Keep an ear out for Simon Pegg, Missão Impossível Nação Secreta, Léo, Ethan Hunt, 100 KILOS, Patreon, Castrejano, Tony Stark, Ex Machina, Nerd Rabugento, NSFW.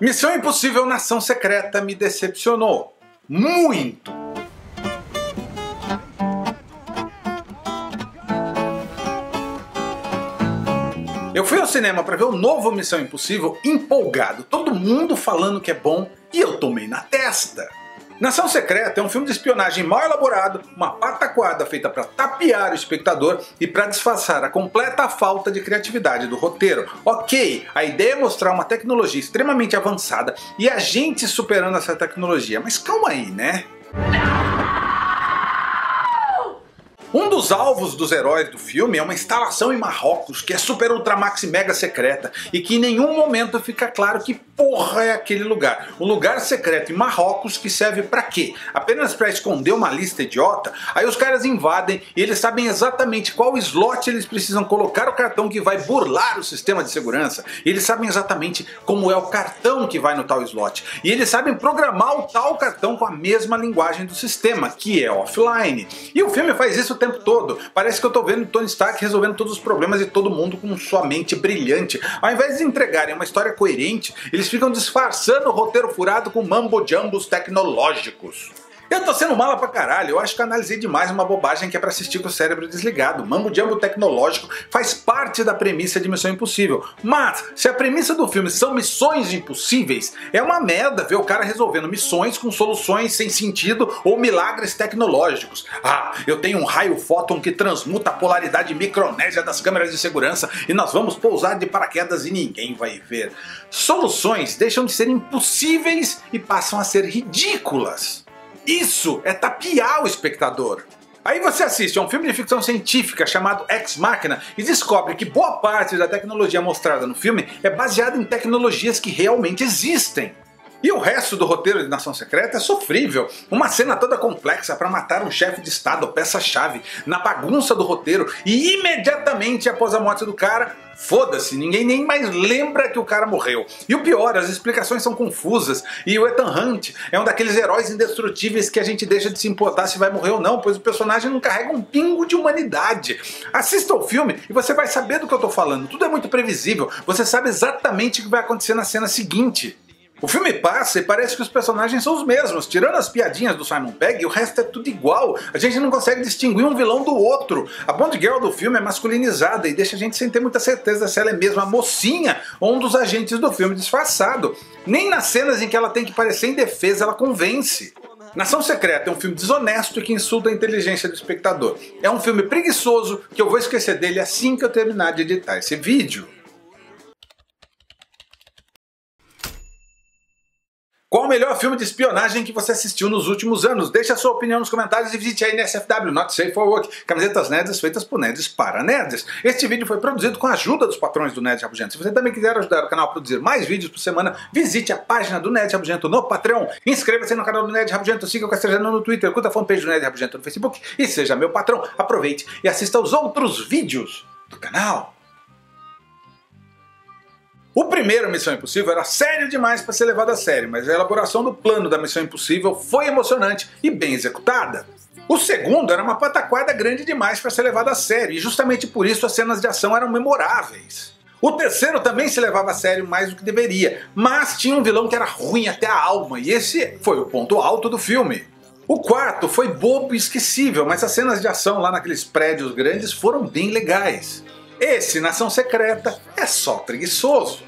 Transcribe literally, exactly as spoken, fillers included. Missão Impossível Nação Secreta me decepcionou. Muito! Eu fui ao cinema para ver o novo Missão Impossível empolgado, todo mundo falando que é bom e eu tomei na testa. Nação Secreta é um filme de espionagem mal elaborado, uma pataquada feita para tapear o espectador e para disfarçar a completa falta de criatividade do roteiro. Ok, a ideia é mostrar uma tecnologia extremamente avançada e a gente superando essa tecnologia, mas calma aí, né? Um dos alvos dos heróis do filme é uma instalação em Marrocos que é super ultra maxi mega secreta e que em nenhum momento fica claro que porra é aquele lugar. Um lugar secreto em Marrocos que serve pra quê? Apenas pra esconder uma lista idiota? Aí os caras invadem e eles sabem exatamente qual slot eles precisam colocar o cartão que vai burlar o sistema de segurança. E eles sabem exatamente como é o cartão que vai no tal slot. E eles sabem programar o tal cartão com a mesma linguagem do sistema, que é offline. E o filme faz isso o tempo todo. Parece que eu tô vendo Tony Stark resolvendo todos os problemas de todo mundo com sua mente brilhante. Ao invés de entregarem uma história coerente, eles ficam disfarçando o roteiro furado com mambo-jambos tecnológicos. Eu tô sendo mala pra caralho, eu acho que analisei demais uma bobagem que é pra assistir com o cérebro desligado. Mambo-jambo tecnológico faz parte da premissa de Missão Impossível. Mas, se a premissa do filme são missões impossíveis, é uma merda ver o cara resolvendo missões com soluções sem sentido ou milagres tecnológicos. Ah, eu tenho um raio fóton que transmuta a polaridade micronésia das câmeras de segurança e nós vamos pousar de paraquedas e ninguém vai ver. Soluções deixam de ser impossíveis e passam a ser ridículas. Isso é tapear o espectador. Aí você assiste a um filme de ficção científica chamado Ex Machina e descobre que boa parte da tecnologia mostrada no filme é baseada em tecnologias que realmente existem. E o resto do roteiro de Nação Secreta é sofrível. Uma cena toda complexa para matar um chefe de estado ou peça-chave na bagunça do roteiro e imediatamente após a morte do cara, foda-se, ninguém nem mais lembra que o cara morreu. E o pior, as explicações são confusas e o Ethan Hunt é um daqueles heróis indestrutíveis que a gente deixa de se importar se vai morrer ou não, pois o personagem não carrega um pingo de humanidade. Assista ao filme e você vai saber do que eu tô falando. Tudo é muito previsível, você sabe exatamente o que vai acontecer na cena seguinte. O filme passa e parece que os personagens são os mesmos, tirando as piadinhas do Simon Pegg, o resto é tudo igual, a gente não consegue distinguir um vilão do outro. A Bond Girl do filme é masculinizada e deixa a gente sem ter muita certeza se ela é mesmo a mocinha ou um dos agentes do filme disfarçado. Nem nas cenas em que ela tem que parecer indefesa ela convence. Nação Secreta é um filme desonesto que insulta a inteligência do espectador. É um filme preguiçoso que eu vou esquecer dele assim que eu terminar de editar esse vídeo. Qual o melhor filme de espionagem que você assistiu nos últimos anos? Deixe a sua opinião nos comentários e visite a N S F W, Not Safe for Work, camisetas nerds feitas por nerds para nerds. Este vídeo foi produzido com a ajuda dos patrões do Nerd Rabugento. Se você também quiser ajudar o canal a produzir mais vídeos por semana, visite a página do Nerd Rabugento no Patreon. Inscreva-se no canal do Nerd Rabugento, siga o Castrejano no Twitter, curta a fanpage do Nerd Rabugento no Facebook e seja meu patrão. Aproveite e assista aos outros vídeos do canal. O primeiro Missão Impossível era sério demais para ser levado a sério, mas a elaboração do plano da Missão Impossível foi emocionante e bem executada. O segundo era uma pataquada grande demais para ser levado a sério, e justamente por isso as cenas de ação eram memoráveis. O terceiro também se levava a sério mais do que deveria, mas tinha um vilão que era ruim até a alma, e esse foi o ponto alto do filme. O quarto foi bobo e esquecível, mas as cenas de ação lá naqueles prédios grandes foram bem legais. Esse Nação Secreta é só preguiçoso.